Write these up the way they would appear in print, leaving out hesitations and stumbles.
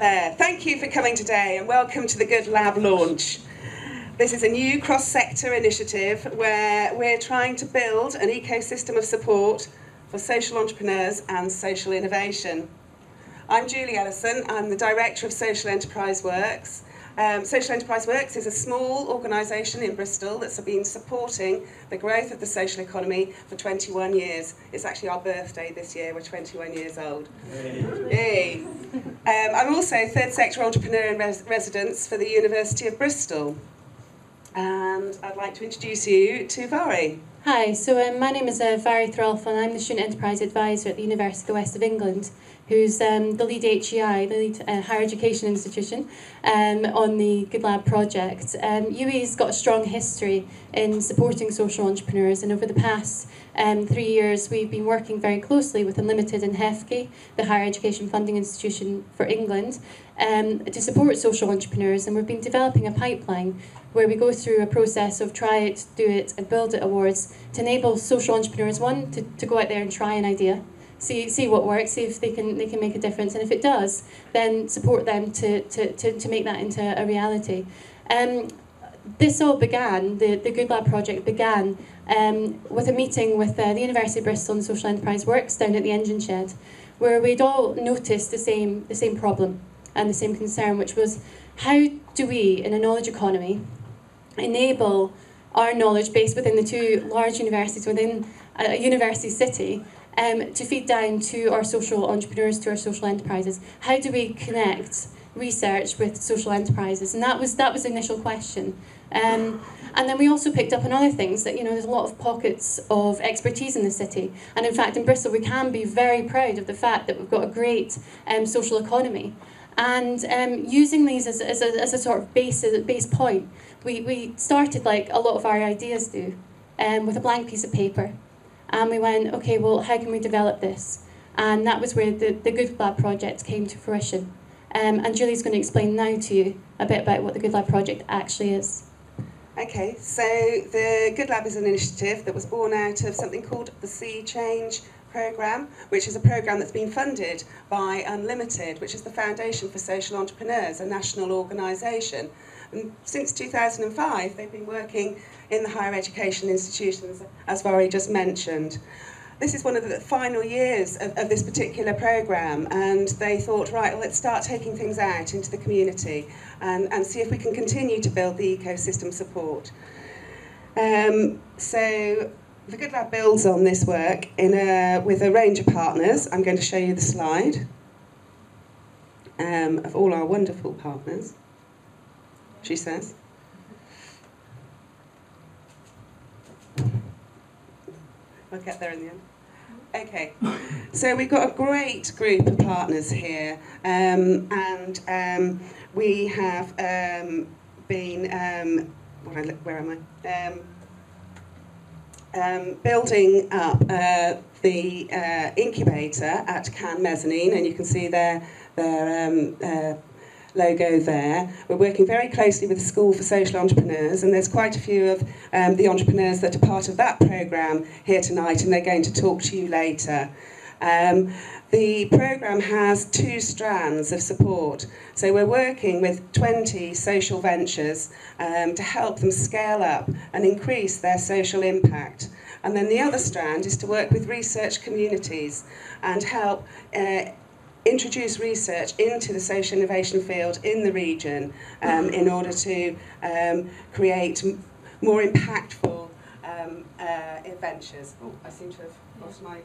out there, thank you for coming today and welcome to the Good Lab launch. This is a new cross-sector initiative where we're trying to build an ecosystem of support for social entrepreneurs and social innovation. I'm Julie Ellison, I'm the Director of Social Enterprise Works. Social Enterprise Works is a small organisation in Bristol that's been supporting the growth of the social economy for 21 years. It's actually our birthday this year, we're 21 years old. Hey. I'm also Third Sector Entrepreneur in Residence for the University of Bristol. And I'd like to introduce you to Vari. Hi, so my name is Vari Threlfall and I'm the Student Enterprise Advisor at the University of the West of England, who's the lead HEI, the lead higher education institution, on the Good Lab project. UE's got a strong history in supporting social entrepreneurs, and over the past 3 years we've been working very closely with Unlimited and HEFCE, the Higher Education Funding Institution for England, to support social entrepreneurs, and we've been developing a pipeline where we go through a process of try it, do it and build it awards to enable social entrepreneurs, one, to go out there and try an idea, see what works, see if they can make a difference, and if it does, then support them to make that into a reality. This all began, the Good Lab project began with a meeting with the University of Bristol and Social Enterprise Works down at the Engine Shed, where we'd all noticed the same problem and the same concern, which was, how do we, in a knowledge economy, enable our knowledge base within the two large universities within a university city to feed down to our social entrepreneurs, to our social enterprises? How do we connect research with social enterprises? And that was the initial question. And then we also picked up on other things that, you know, there's a lot of pockets of expertise in the city. And in fact, in Bristol, we can be very proud of the fact that we've got a great social economy. And using these as a sort of base point, we started, like a lot of our ideas do, with a blank piece of paper. And we went, okay, well, how can we develop this? And that was where the Good Lab project came to fruition. And Julie's going to explain now to you a bit about what the Good Lab project actually is. Okay, so the Good Lab is an initiative that was born out of something called the Sea Change Program, which is a program that's been funded by Unlimited, which is the Foundation for Social Entrepreneurs, a national organisation. And since 2005, they've been working in the higher education institutions, as Vari just mentioned. This is one of the final years of this particular programme, and they thought, right, well, let's start taking things out into the community and see if we can continue to build the ecosystem support. So the Good Lab builds on this work with a range of partners. I'm going to show you the slide of all our wonderful partners, she says. I'll get there in the end. Okay, so we've got a great group of partners here, and we have been, where am I? Building up the incubator at Cannes Mezzanine, and you can see their logo there. We're working very closely with the School for Social Entrepreneurs, and there's quite a few of the entrepreneurs that are part of that programme here tonight, and they're going to talk to you later. The programme has two strands of support. So we're working with 20 social ventures to help them scale up and increase their social impact. And then the other strand is to work with research communities and help introduce research into the social innovation field in the region in order to create more impactful adventures. Oh, I seem to have lost my...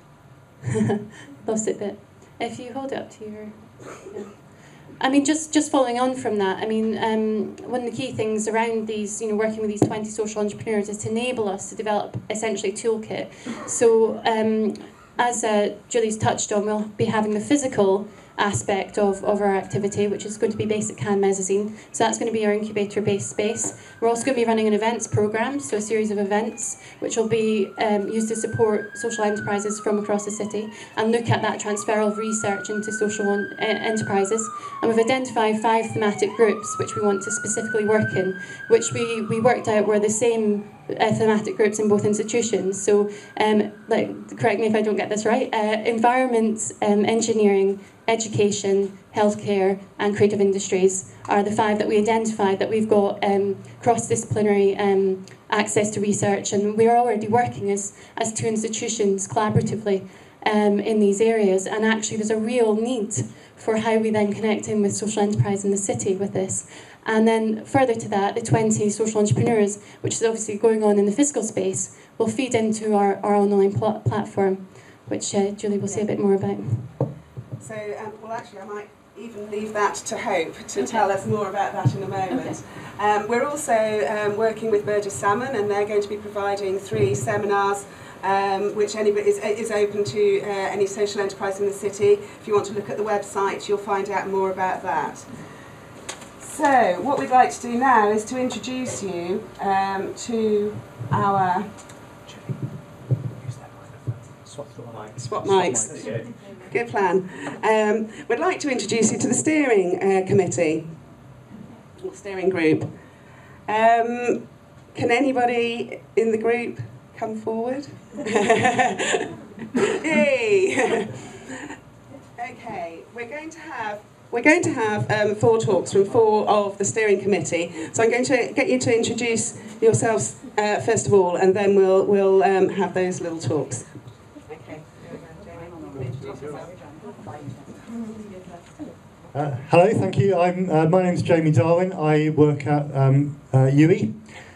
lost it bit. If you hold it up to your... Yeah. I mean, just following on from that, I mean, one of the key things around these, you know, working with these 20 social entrepreneurs is to enable us to develop essentially a toolkit. So, as Julie's touched on, we'll be having the physical aspect of our activity, which is going to be based at Cannes Mezzanine. So that's going to be our incubator-based space. We're also going to be running an events programme, so a series of events, which will be used to support social enterprises from across the city and look at that transfer of research into social enterprises. And we've identified 5 thematic groups which we want to specifically work in, which we worked out were the same thematic groups in both institutions. So, correct me if I don't get this right, environment, engineering, education, healthcare and creative industries are the five that we identified that we've got cross-disciplinary access to research, and we're already working as two institutions collaboratively in these areas. And actually there's a real need for how we then connect in with social enterprise in the city with this. And then further to that, the 20 social entrepreneurs, which is obviously going on in the physical space, will feed into our online platform, which Julie will say a bit more about. So, well actually I might even leave that to Hope to tell us more about that in a moment. Okay. We're also working with Burgess Salmon, and they're going to be providing 3 seminars which anybody is open to any social enterprise in the city. If you want to look at the website, you'll find out more about that. So what we'd like to do now is to introduce you to our swap mics. Good plan. We'd like to introduce you to the steering committee, or steering group. Can anybody in the group come forward? Yay! Okay, we're going to have 4 talks from 4 of the steering committee. So I'm going to get you to introduce yourselves first of all, and then we'll have those little talks. Okay. Hello, thank you. My name's Jamie Darwin. I work at UE.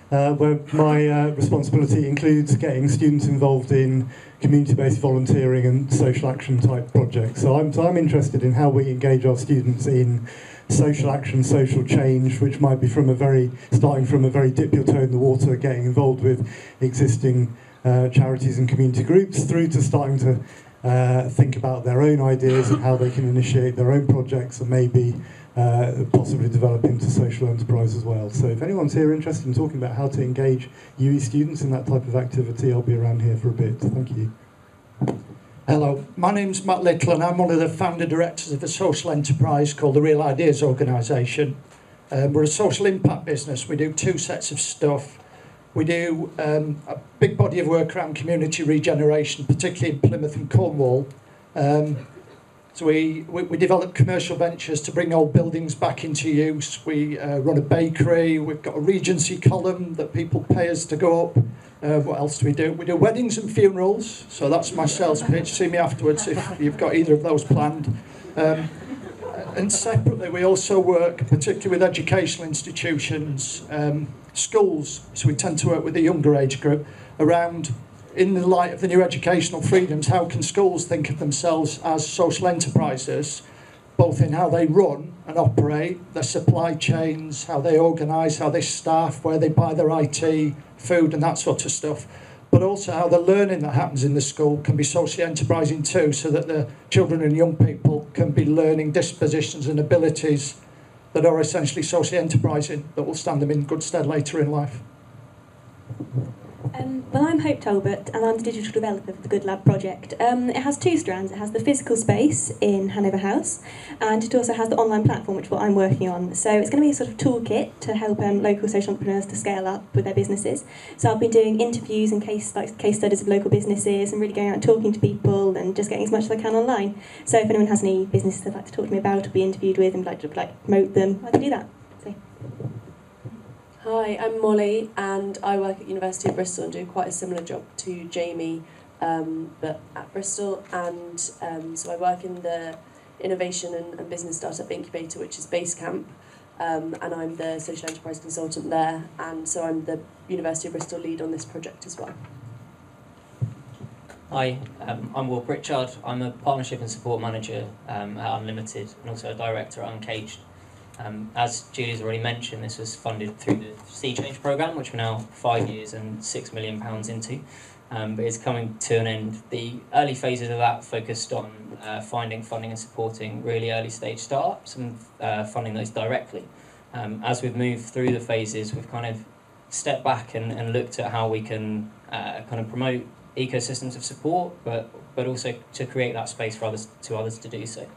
Where my responsibility includes getting students involved in community-based volunteering and social action type projects. So I'm interested in how we engage our students in social action, social change, which might be starting from a very dip your toe in the water, getting involved with existing charities and community groups, through to starting to think about their own ideas and how they can initiate their own projects and maybe possibly develop into social enterprise as well. So if anyone's here interested in talking about how to engage UE students in that type of activity, I'll be around here for a bit. Thank you. Hello, my name's Matt Little, and I'm one of the founder directors of a social enterprise called the Real Ideas Organisation. We're a social impact business. We do 2 sets of stuff. We do a big body of work around community regeneration, particularly in Plymouth and Cornwall. So we develop commercial ventures to bring old buildings back into use. We run a bakery. We've got a Regency column that people pay us to go up. What else do we do? We do weddings and funerals. So that's my sales pitch. See me afterwards if you've got either of those planned. And separately, we also work particularly with educational institutions, schools. So we tend to work with the younger age group around, in the light of the new educational freedoms, how can schools think of themselves as social enterprises, both in how they run and operate, their supply chains, how they organise, how they staff, where they buy their IT, food and that sort of stuff, but also how the learning that happens in the school can be socially enterprising too, so that the children and young people can be learning dispositions and abilities that are essentially socially enterprising, that will stand them in good stead later in life. Well, I'm Hope Talbot, and I'm the digital developer for the Good Lab project. It has 2 strands. It has the physical space in Hanover House, and it also has the online platform, which is what I'm working on. So it's going to be a sort of toolkit to help local social entrepreneurs to scale up with their businesses. So I've been doing interviews and case studies of local businesses, and really going out and talking to people and just getting as much as I can online. So if anyone has any businesses they'd like to talk to me about or be interviewed with and like to promote them, I can do that. So. Hi, I'm Molly, and I work at University of Bristol and do quite a similar job to Jamie, but at Bristol. And so I work in the Innovation and Business Startup Incubator, which is Basecamp, and I'm the social enterprise consultant there. And so I'm the University of Bristol lead on this project as well. Hi, I'm Will Pritchard. I'm a partnership and support manager at Unlimited, and also a director at Uncaged. As Julie's already mentioned, this was funded through the Sea Change Program, which we're now 5 years and £6 million into, but it's coming to an end. The early phases of that focused on finding funding and supporting really early stage startups and funding those directly. As we've moved through the phases, we've kind of stepped back and looked at how we can kind of promote ecosystems of support, but also to create that space for others to do so.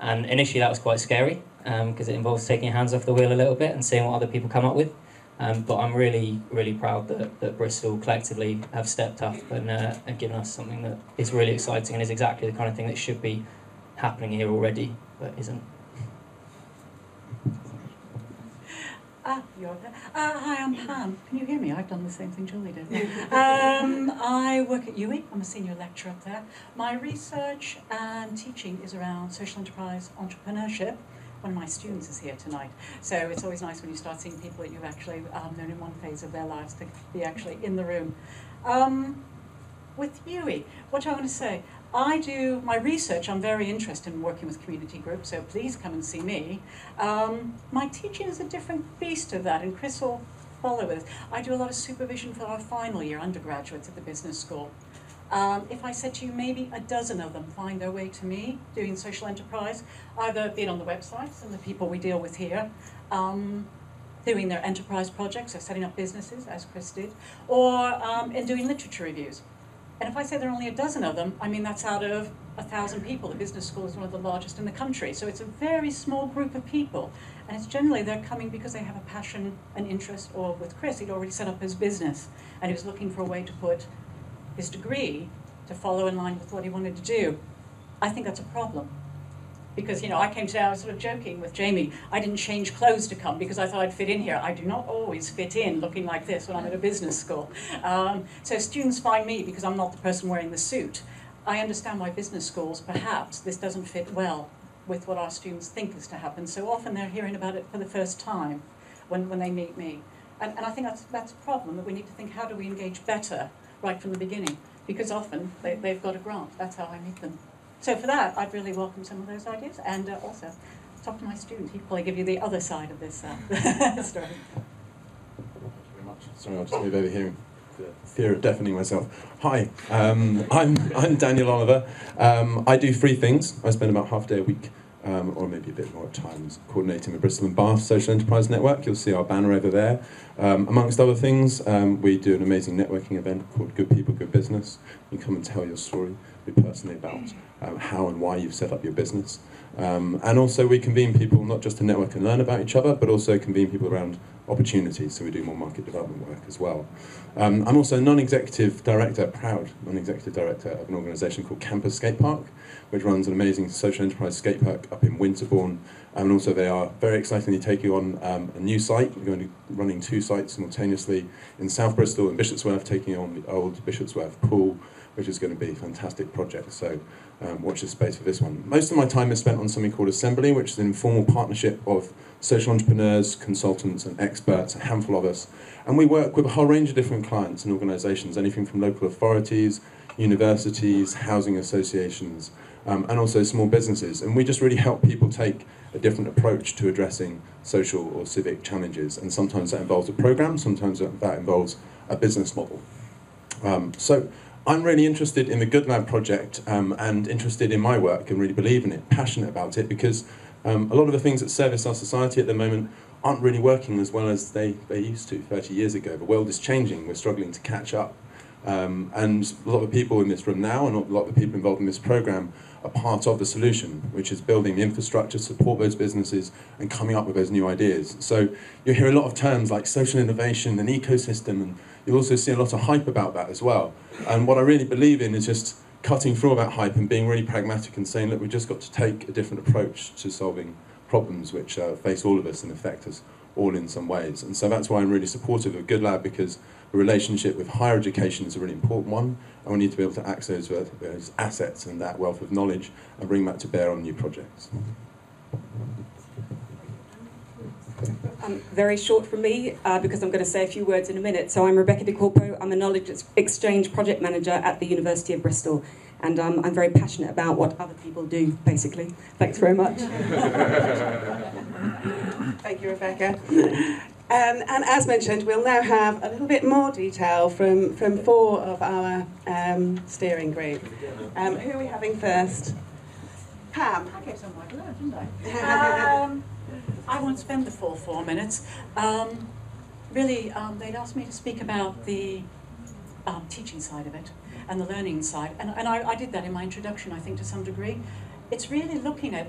And initially that was quite scary, because it involves taking your hands off the wheel a little bit and seeing what other people come up with. But I'm really, really proud that, Bristol collectively have stepped up and given us something that is really exciting and is exactly the kind of thing that should be happening here already, but isn't. You're there. Hi, I'm Pam. Can you hear me? I've done the same thing Julie did. I work at UWE. I'm a senior lecturer up there. My research and teaching is around social enterprise entrepreneurship. One of my students is here tonight, so it's always nice when you start seeing people that you've actually known in one phase of their lives to be actually in the room. With UWE, what do I want to say? I do my research, I'm very interested in working with community groups, so please come and see me. My teaching is a different beast of that, and Chris will follow with. I do a lot of supervision for our final year undergraduates at the business school. If I said to you maybe a dozen of them find their way to me doing social enterprise, either being on the websites and the people we deal with here, doing their enterprise projects, so setting up businesses, as Chris did, or in doing literature reviews. And if I say there are only a dozen of them, I mean that's out of 1,000 people. The business school is one of the largest in the country, so it's a very small group of people. And it's generally they're coming because they have a passion, an interest, or with Chris, he'd already set up his business, and he was looking for a way to put his degree to follow in line with what he wanted to do. I think that's a problem. Because, you know, I came today, I was sort of joking with Jamie, I didn't change clothes to come because I thought I'd fit in here. I do not always fit in looking like this when I'm at a business school. So students find me because I'm not the person wearing the suit. I understand why business schools, perhaps, this doesn't fit well with what our students think is to happen. So often they're hearing about it for the first time when they meet me. And I think that's a problem, that we need to think, how do we engage better right from the beginning? Because often they've got a grant, that's how I meet them. So for that, I'd really welcome some of those ideas, and also talk to my student. He'd probably give you the other side of this story. Thank you very much. Sorry, I'll just move over here in fear of deafening myself. Hi, I'm Daniel Oliver. I do three things. I spend about half a day a week, or maybe a bit more at times, coordinating the Bristol and Bath Social Enterprise Network. You'll see our banner over there. Amongst other things, we do an amazing networking event called Good People, Good Business. You come and tell your story personally about how and why you've set up your business. And also we convene people not just to network and learn about each other, but also convene people around opportunities, so we do more market development work as well. I'm also non-executive director, proud non-executive director of an organisation called Campus Skatepark, which runs an amazing social enterprise skate park up in Winterbourne. And also they are very excitingly taking on a new site. We're going to be running two sites simultaneously in South Bristol and Bishopsworth, taking on the old Bishopsworth pool, which is going to be a fantastic project, so watch this space for this one. Most of my time is spent on something called Assembly, which is an informal partnership of social entrepreneurs, consultants and experts, a handful of us. And we work with a whole range of different clients and organisations, anything from local authorities, universities, housing associations, and also small businesses. And we just really help people take a different approach to addressing social or civic challenges. And sometimes that involves a programme, sometimes that involves a business model. So I'm really interested in the Good Lab project and interested in my work and really believe in it, passionate about it, because a lot of the things that service our society at the moment aren't really working as well as they used to 30 years ago. The world is changing, we're struggling to catch up. And a lot of people in this room now and a lot of people involved in this programme are part of the solution, which is building the infrastructure, support those businesses and coming up with those new ideas. So you hear a lot of terms like social innovation and ecosystem, and you'll also see a lot of hype about that as well. And what I really believe in is just cutting through all that hype and being really pragmatic and saying, look, we've just got to take a different approach to solving problems which face all of us and affect us all in some ways. And so that's why I'm really supportive of Good Lab, because the relationship with higher education is a really important one, and we need to be able to access those assets and that wealth of knowledge and bring that to bear on new projects. Very short from me, because I'm going to say a few words in a minute. So I'm Rebecca DiCorpo, I'm a Knowledge Exchange Project Manager at the University of Bristol, and I'm very passionate about what other people do, basically. Thanks very much. Thank you, Rebecca. And as mentioned, we'll now have a little bit more detail from four of our steering group. Who are we having first? Pam. I gave someone a glove, didn't I? I won't spend the full 4 minutes. They'd asked me to speak about the teaching side of it and the learning side. And I did that in my introduction, I think, to some degree. It's really looking at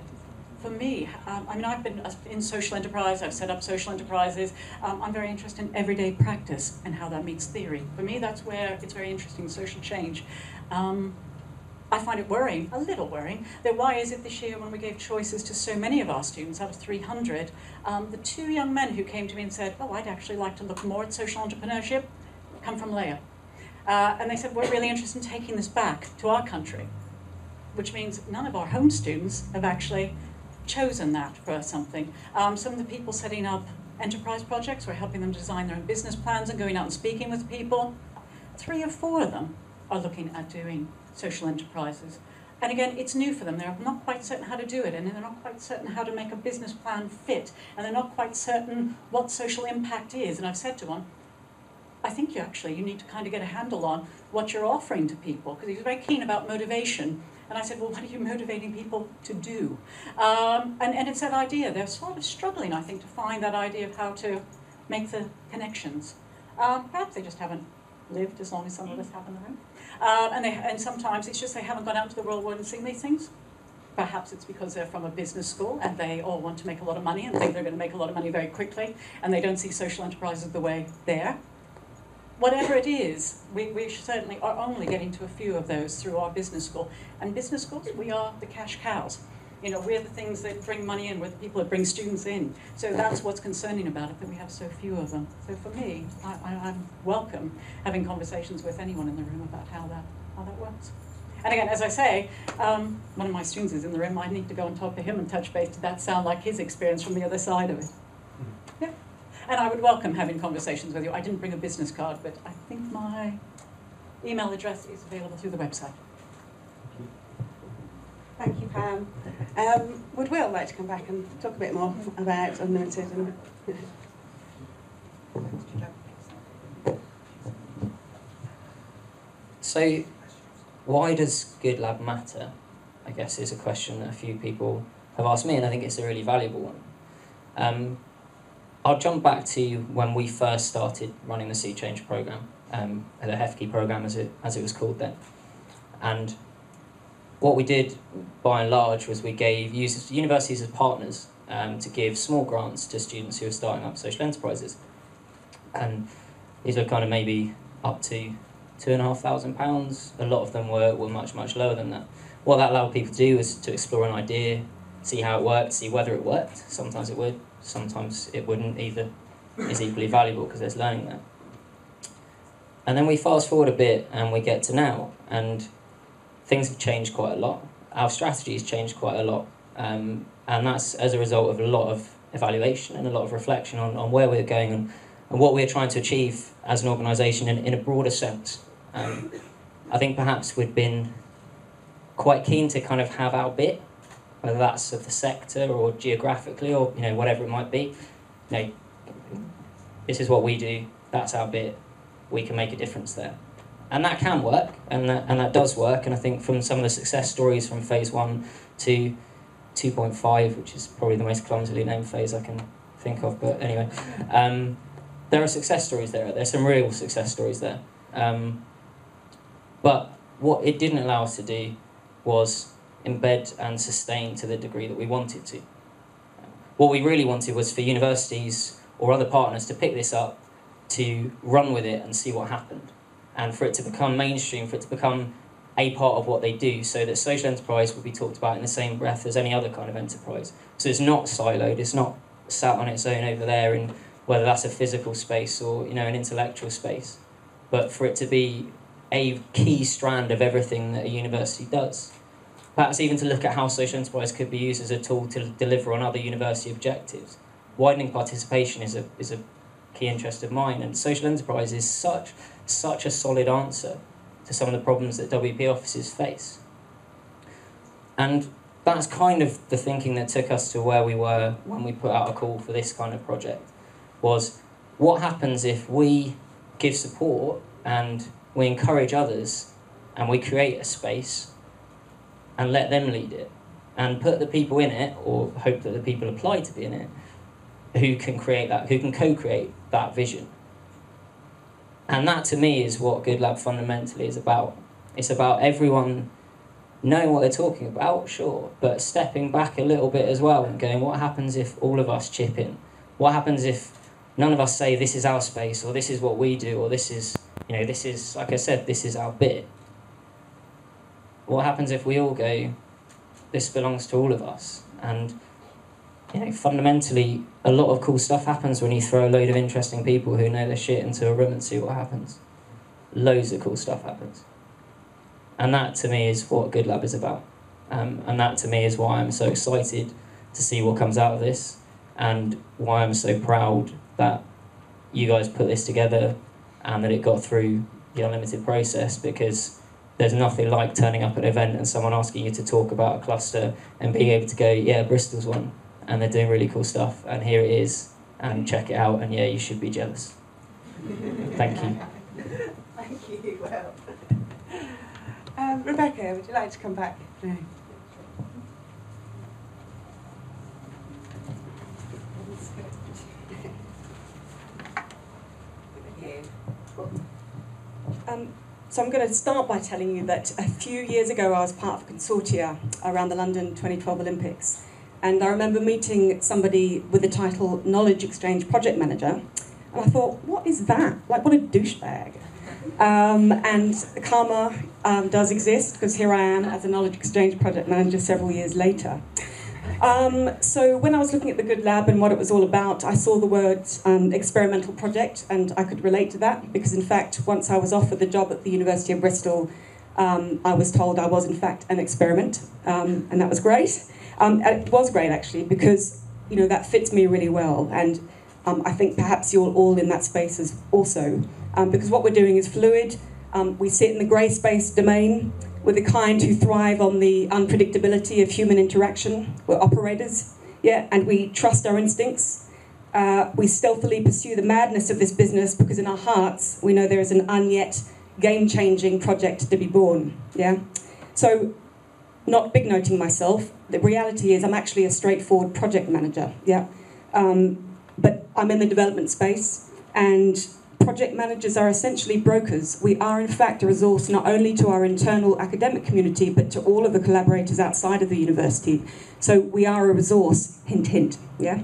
for me, I mean, I've been in social enterprise, I've set up social enterprises. I'm very interested in everyday practice and how that meets theory. For me, that's where it's very interesting, social change. I find it worrying, a little worrying, that why is it this year when we gave choices to so many of our students, out of 300, the two young men who came to me and said, oh, I'd actually like to look more at social entrepreneurship, come from Leia. And they said, we're really interested in taking this back to our country, which means none of our home students have actually chosen that for something. Some of the people setting up enterprise projects, we're helping them design their own business plans and going out and speaking with people. 3 or 4 of them are looking at doing social enterprises. And again, it's new for them. They're not quite certain how to do it, and they're not quite certain how to make a business plan fit, and they're not quite certain what social impact is. And I've said to one, I think you need to kind of get a handle on what you're offering to people, because he was very keen about motivation. And I said, well, what are you motivating people to do? And it's that idea. They're sort of struggling, I think, to find that idea of how to make the connections. Perhaps they just haven't lived as long as some of us have in the room. And sometimes it's just they haven't gone out to the real world and seen these things. Perhaps it's because they're from a business school and they all want to make a lot of money and think they're going to make a lot of money very quickly, and they don't see social enterprises the way there. Whatever it is, we certainly are only getting to a few of those through our business school. And business schools, we are the cash cows. You know, we're the things that bring money in, we're the people that bring students in. So that's what's concerning about it, that we have so few of them. So for me, I welcome having conversations with anyone in the room about how that works. And again, as I say, one of my students is in the room. I need to go on top of him and touch base. Did that sound like his experience from the other side of it? Yeah. And I would welcome having conversations with you. I didn't bring a business card, but I think my email address is available through the website. Thank you, Pam. Would Will like to come back and talk a bit more about Unlimited? And so, why does Good Lab matter? I guess is a question that a few people have asked me, and I think it's a really valuable one. I'll jump back to when we first started running the Sea Change Program, the HEFCE program as it was called then. And what we did, by and large, was we gave universities as partners to give small grants to students who are starting up social enterprises. And these were kind of maybe up to £2,500. A lot of them were much, much lower than that. What that allowed people to do was to explore an idea, see how it worked, see whether it worked. Sometimes it would, sometimes it wouldn't. Either is equally valuable because there's learning there. And then we fast forward a bit and we get to now, and things have changed quite a lot. Our strategies changed quite a lot, and that's as a result of a lot of evaluation and a lot of reflection on where we're going and what we're trying to achieve as an organisation in a broader sense. I think perhaps we've been quite keen to kind of have our bit, whether that's of the sector or geographically or whatever it might be. This is what we do, that's our bit, we can make a difference there. And that can work, and that does work, and I think from some of the success stories from phase 1 to 2.5, which is probably the most clumsily named phase I can think of, but anyway, there are success stories there, there's some real success stories there. But what it didn't allow us to do was embed and sustain to the degree that we wanted to. What we really wanted was for universities or other partners to pick this up, to run with it and see what happened, and for it to become mainstream, for it to become a part of what they do, so that social enterprise will be talked about in the same breath as any other kind of enterprise. So it's not siloed, it's not sat on its own over there, in whether that's a physical space or an intellectual space, but for it to be a key strand of everything that a university does. Perhaps even to look at how social enterprise could be used as a tool to deliver on other university objectives. Widening participation is a key interest of mine, and social enterprise is such a solid answer to some of the problems that WP offices face. And that's kind of the thinking that took us to where we were when we put out a call for this kind of project, was what happens if we give support and we encourage others and we create a space and let them lead it, and put the people in it, or hope that the people apply to be in it, who can create that, who can co-create that vision. And that to me is what Good Lab fundamentally is about. It's about everyone knowing what they're talking about, sure, but stepping back a little bit as well and going, what happens if all of us chip in? What happens if none of us say this is our space, or this is what we do, or this is, you know, this is, like I said, this is our bit? What happens if we all go, this belongs to all of us? And, you know, fundamentally, a lot of cool stuff happens when you throw a load of interesting people who know their shit into a room and see what happens. Loads of cool stuff happens. And that, to me, is what Good Lab is about. And that, to me, is why I'm so excited to see what comes out of this, and why I'm so proud that you guys put this together and that it got through the Unlimited process, because there's nothing like turning up at an event and someone asking you to talk about a cluster and being able to go, yeah, Bristol's one, and they're doing really cool stuff, and here it is, and check it out, and yeah, you should be jealous. Thank you. Thank you, well. Rebecca, would you like to come back? No. So I'm going to start by telling you that a few years ago I was part of a consortia around the London 2012 Olympics, and I remember meeting somebody with the title Knowledge Exchange Project Manager, and I thought, what is that? Like, what a douchebag. And karma does exist, because here I am as a Knowledge Exchange Project Manager several years later. So when I was looking at the Good Lab and what it was all about, I saw the words experimental project, and I could relate to that, because in fact, once I was offered the job at the University of Bristol, I was told I was in fact an experiment, and that was great. And it was great actually, because you know that fits me really well, and I think perhaps you're all in that space as also, because what we're doing is fluid. We sit in the grey space domain. We're the kind who thrive on the unpredictability of human interaction. We're operators, yeah, and we trust our instincts. We stealthily pursue the madness of this business because in our hearts, we know there is an unyet game-changing project to be born, yeah? So, not big-noting myself, the reality is I'm actually a straightforward project manager, yeah? But I'm in the development space, and project managers are essentially brokers. We are in fact a resource not only to our internal academic community but to all of the collaborators outside of the university. So we are a resource, hint hint, yeah?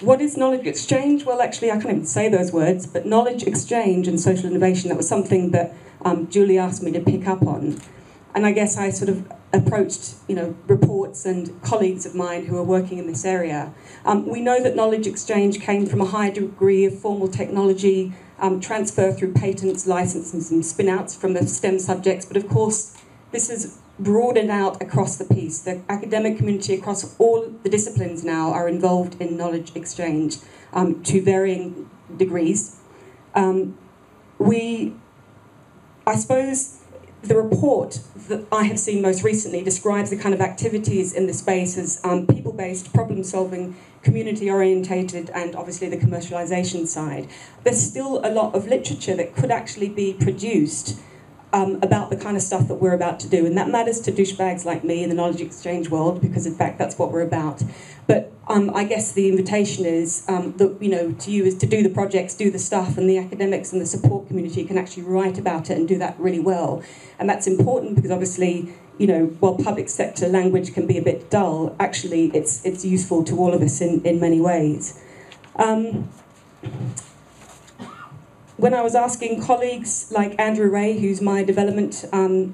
What is knowledge exchange? Well actually I can't even say those words, but knowledge exchange and social innovation, that was something that Julie asked me to pick up on. And I guess I sort of approached, you know, reports and colleagues of mine who are working in this area. We know that knowledge exchange came from a high degree of formal technology transfer through patents, licenses and spin-outs from the STEM subjects, but of course this is broadened out across the piece. The academic community across all the disciplines now are involved in knowledge exchange to varying degrees. I suppose, the report that I have seen most recently describes the kind of activities in the space as people-based, problem-solving, community-orientated, and obviously the commercialisation side. There's still a lot of literature that could actually be produced about the kind of stuff that we're about to do, and that matters to douchebags like me in the knowledge exchange world, because in fact that's what we're about. But I guess the invitation is that, you know, to you is to do the projects, do the stuff, and the academics and the support community can actually write about it and do that really well. And that's important because obviously, you know, while public sector language can be a bit dull, actually it's useful to all of us in many ways. When I was asking colleagues like Andrew Ray, who's my development,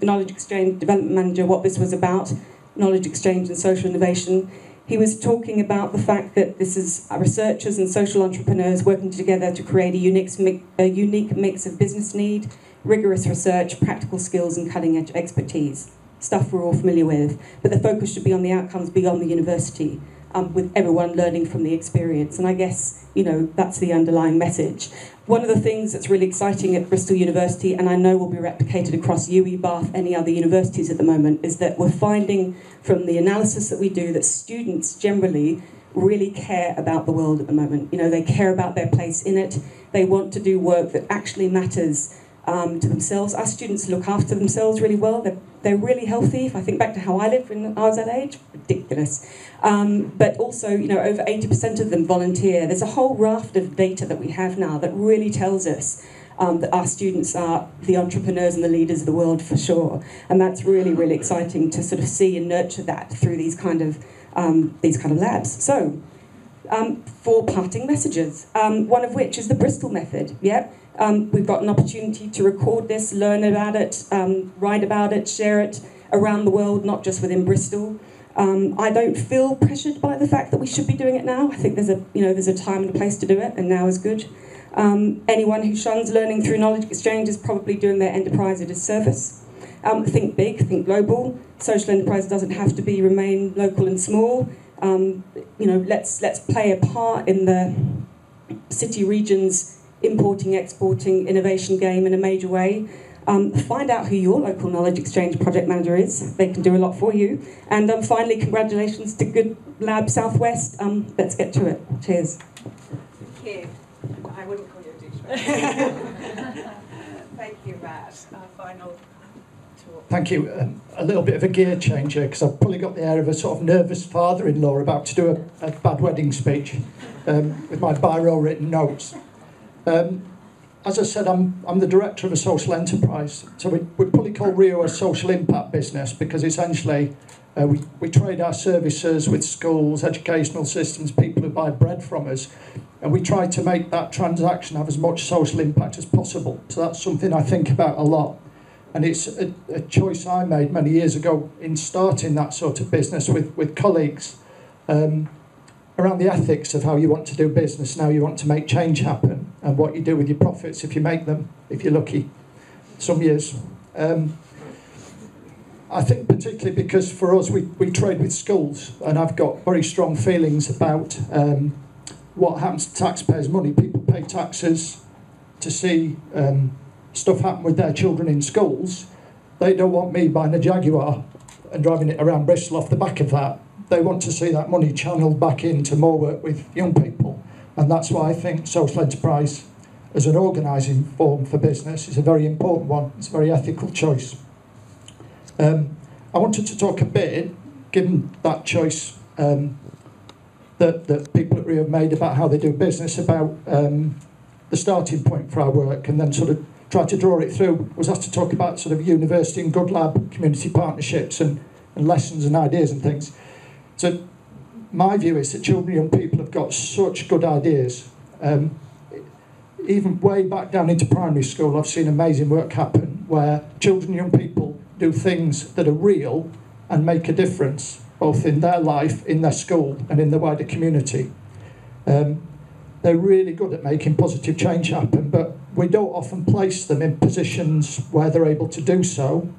knowledge exchange development manager, what this was about, knowledge exchange and social innovation, he was talking about the fact that this is researchers and social entrepreneurs working together to create a unique mix of business need, rigorous research, practical skills and cutting-edge expertise, stuff we're all familiar with. But the focus should be on the outcomes beyond the university, with everyone learning from the experience. And I guess, you know, that's the underlying message. One of the things that's really exciting at Bristol University, and I know will be replicated across UE, Bath, any other universities at the moment, is that we're finding from the analysis that we do that students generally really care about the world at the moment. You know, they care about their place in it. They want to do work that actually matters to themselves. Our students look after themselves really well. They're really healthy. If I think back to how I lived when I was that age, ridiculous. But also, you know, over 80% of them volunteer. There's a whole raft of data that we have now that really tells us that our students are the entrepreneurs and the leaders of the world for sure. And that's really, really exciting to sort of see and nurture that through these kind of labs. So, four parting messages, one of which is the Bristol method. Yeah? We've got an opportunity to record this, learn about it, write about it, share it around the world, not just within Bristol. I don't feel pressured by the fact that we should be doing it now. I think there's a, there's a time and a place to do it, and now is good. Anyone who shuns learning through knowledge exchange is probably doing their enterprise a disservice. Think big, think global. Social enterprise doesn't have to be remain local and small. Let's play a part in the city region's importing, exporting, innovation game in a major way. Find out who your local knowledge exchange project manager is. They can do a lot for you. And finally, congratulations to Good Lab Southwest. Let's get to it. Cheers. Thank you. I wouldn't call you a douchebag. Thank you, Matt. Our final talk. Thank you. A little bit of a gear change here, because I've probably got the air of a sort of nervous father-in-law about to do a bad wedding speech with my biro written notes. As I said, I'm the director of a social enterprise, so we probably call Rio a social impact business, because essentially we trade our services with schools, educational systems, people who buy bread from us, and we try to make that transaction have as much social impact as possible. So that's something I think about a lot, and it's a choice I made many years ago in starting that sort of business with colleagues around the ethics of how you want to do business and how you want to make change happen, and what you do with your profits, if you make them, if you're lucky, some years. I think particularly because for us, we trade with schools, and I've got very strong feelings about what happens to taxpayers' money. People pay taxes to see stuff happen with their children in schools. They don't want me buying a Jaguar and driving it around Bristol off the back of that. They want to see that money channeled back into more work with young people. And that's why I think social enterprise as an organising form for business is a very important one. It's a very ethical choice. I wanted to talk a bit, given that choice that people at Rio have made about how they do business, about the starting point for our work, and then sort of try to draw it through. I was asked to talk about sort of university and Good Lab community partnerships and lessons and ideas and things. So my view is that children and young people have got such good ideas. Even way back down into primary school, I've seen amazing work happen where children and young people do things that are real and make a difference, both in their life, in their school, and in the wider community. They're really good at making positive change happen, but we don't often place them in positions where they're able to do so.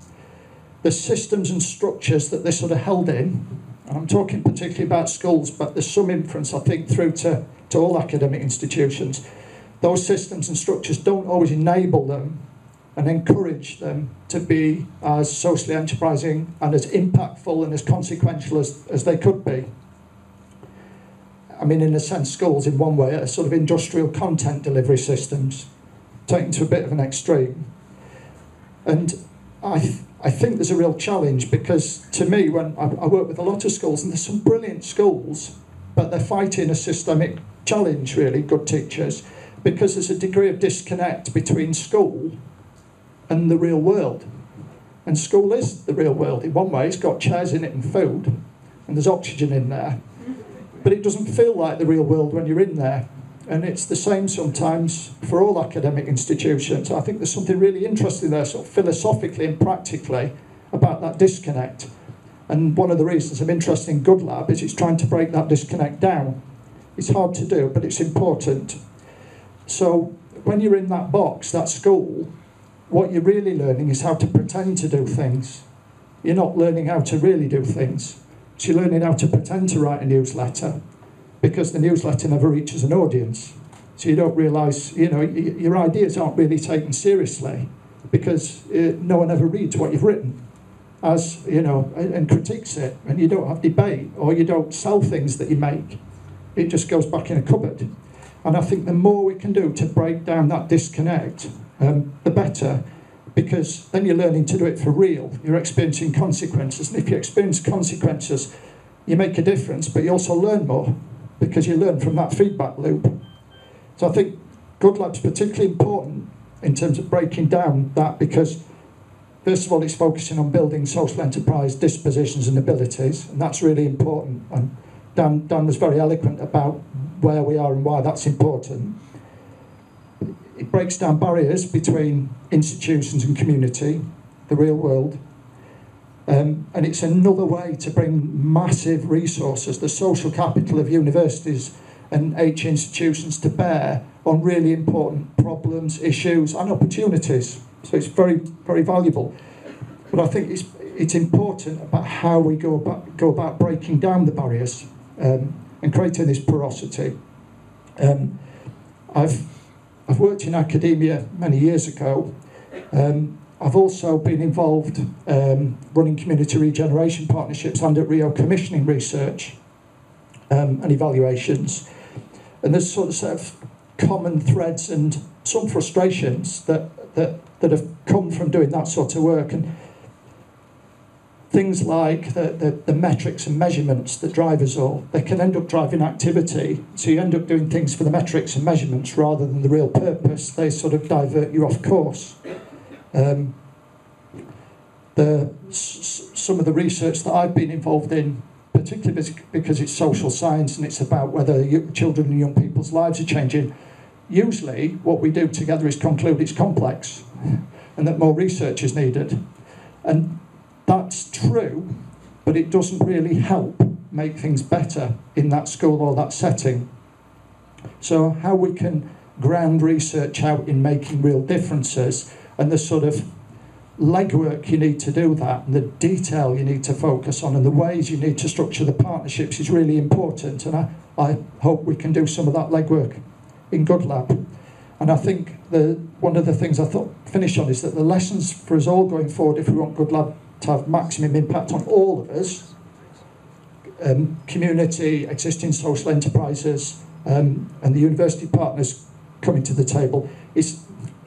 The systems and structures that they're sort of held in, and I'm talking particularly about schools, but there's some inference, I think, through to all academic institutions. Those systems and structures don't always enable them and encourage them to be as socially enterprising and as impactful and as consequential as they could be. I mean, in a sense, schools in one way are sort of industrial content delivery systems, taken to a bit of an extreme. And I think there's a real challenge, because to me, when I work with a lot of schools, and there's some brilliant schools, but they're fighting a systemic challenge, really, good teachers, because there's a degree of disconnect between school and the real world. And school is the real world in one way. It's got chairs in it and food, and there's oxygen in there. But it doesn't feel like the real world when you're in there. And it's the same sometimes for all academic institutions. I think there's something really interesting there, sort of philosophically and practically, about that disconnect. And one of the reasons I'm interested in Good Lab is it's trying to break that disconnect down. It's hard to do, but it's important. So when you're in that box, that school, what you're really learning is how to pretend to do things. You're not learning how to really do things. So you're learning how to pretend to write a newsletter, because the newsletter never reaches an audience. So you don't realise, your ideas aren't really taken seriously, because no one ever reads what you've written, and critiques it, and you don't have debate, or you don't sell things that you make. It just goes back in a cupboard. And I think the more we can do to break down that disconnect, the better, because then you're learning to do it for real. You're experiencing consequences, and if you experience consequences, you make a difference, but you also learn more, because you learn from that feedback loop. So I think Good Lab's particularly important in terms of breaking down that, because first of all, it's focusing on building social enterprise dispositions and abilities, and that's really important. And Dan was very eloquent about where we are and why that's important. It breaks down barriers between institutions and community, the real world. And it's another way to bring massive resources, the social capital of universities and H institutions, to bear on really important problems, issues and opportunities. So it's very, very valuable. But I think it's important about how we go about breaking down the barriers and creating this porosity. I've worked in academia many years ago. I've also been involved running community regeneration partnerships and at Rio commissioning research and evaluations. And there's sort of common threads and some frustrations that have come from doing that sort of work. And things like the metrics and measurements that drive us all, they can end up driving activity. So you end up doing things for the metrics and measurements rather than the real purpose. They sort of divert you off course. Some of the research that I've been involved in, particularly because it's social science and it's about whether children and young people's lives are changing, usually what we do together is conclude it's complex and that more research is needed. And that's true, but it doesn't really help make things better in that school or that setting. So how we can ground research out in making real differences, and the sort of legwork you need to do that, and the detail you need to focus on, and the ways you need to structure the partnerships is really important. And I hope we can do some of that legwork in GoodLab. And I think one of the things I thought finish on is that the lessons for us all going forward, if we want GoodLab to have maximum impact on all of us, community, existing social enterprises, and the university partners coming to the table,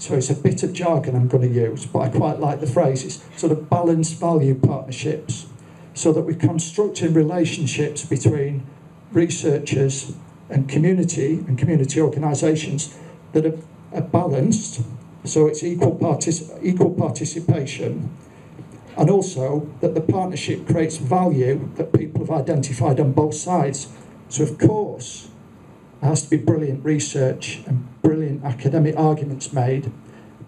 so it's a bit of jargon I'm going to use, but I quite like the phrase. It's sort of balanced value partnerships, so that we're constructing relationships between researchers and community organisations that are balanced, so it's equal participation, and also that the partnership creates value that people have identified on both sides. So of course, there has to be brilliant research and brilliant academic arguments made,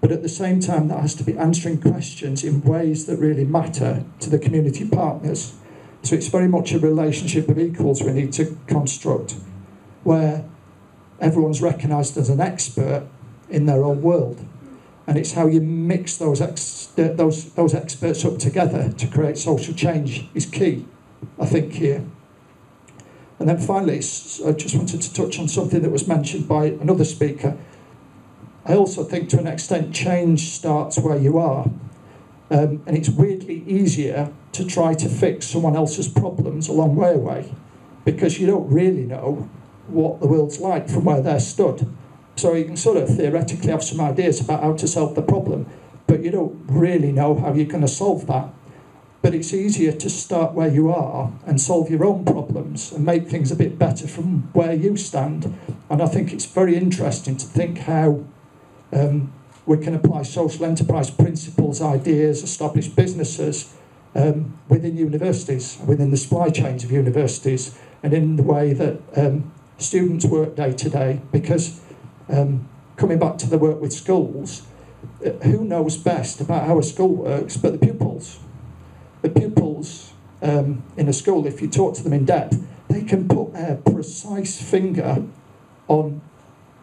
but at the same time that has to be answering questions in ways that really matter to the community partners. So it's very much a relationship of equals we need to construct, where everyone's recognised as an expert in their own world, and it's how you mix those experts up together to create social change is key, I think, here. And then finally, I just wanted to touch on something that was mentioned by another speaker. I also think, to an extent, change starts where you are. And it's weirdly easier to try to fix someone else's problems a long way away, because you don't really know what the world's like from where they're stood. So you can sort of theoretically have some ideas about how to solve the problem, but you don't really know how you're going to solve that. But it's easier to start where you are and solve your own problems and make things a bit better from where you stand. And I think it's very interesting to think how we can apply social enterprise principles, ideas, establish businesses within universities, within the supply chains of universities, and in the way that students work day to day. Because coming back to the work with schools, who knows best about how a school works but the pupils? The pupils in a school, if you talk to them in depth, they can put their precise finger on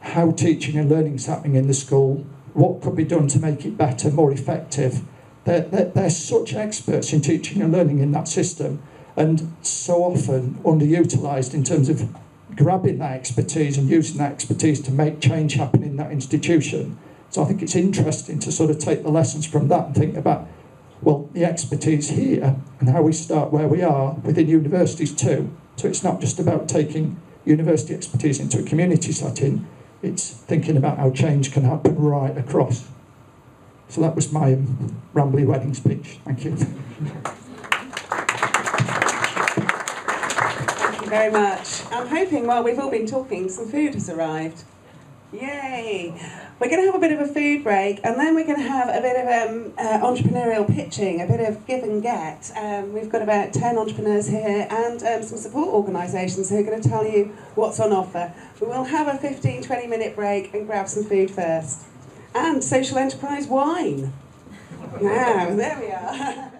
how teaching and learning is happening in the school, what could be done to make it better, more effective. They're such experts in teaching and learning in that system, and so often underutilised in terms of grabbing that expertise and using that expertise to make change happen in that institution. So I think it's interesting to sort of take the lessons from that and think about, well, the expertise here and how we start where we are within universities too. So it's not just about taking university expertise into a community setting, it's thinking about how change can happen right across. So that was my rambly wedding speech. Thank you. Thank you very much. I'm hoping while we've all been talking, some food has arrived. Yay! We're going to have a bit of a food break, and then we're going to have a bit of entrepreneurial pitching, a bit of give and get. We've got about 10 entrepreneurs here and some support organisations who are going to tell you what's on offer. But we'll have a 15-20 minute break and grab some food first. And social enterprise wine. Now, there we are.